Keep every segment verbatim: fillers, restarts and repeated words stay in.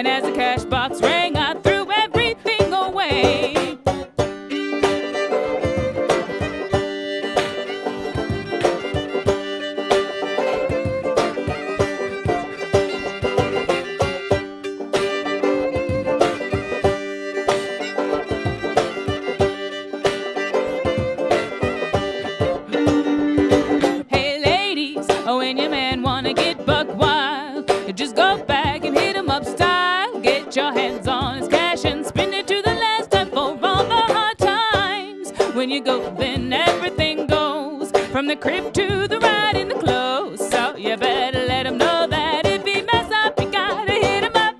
And as the cash box rang, I threw everything away. When your man wanna get buck wild, you just go back and hit him up style. Get your hands on his cash and spend it to the last dime for all the hard times. When you go, then everything goes, from the crib to the ride in the clothes. So you better let him know that if he mess up, you gotta hit him up.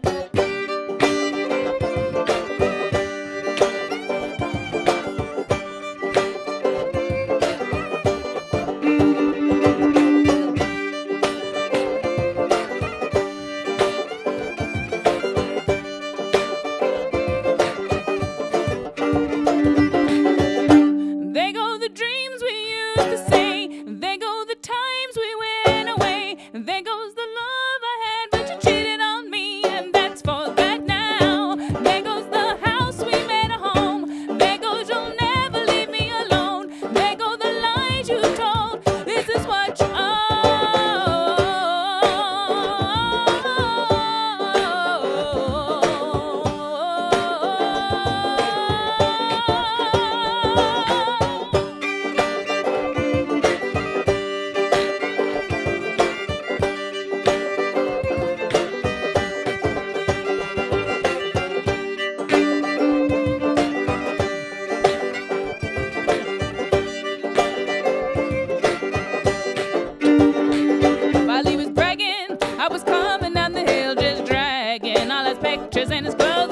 There goes the love I had, but you cheated on me, and that's for that now. There goes the house we made a home. There goes you'll never leave me alone. There go the lies you told. This is what you owe. Coming down the hill just dragging all his pictures and his clothes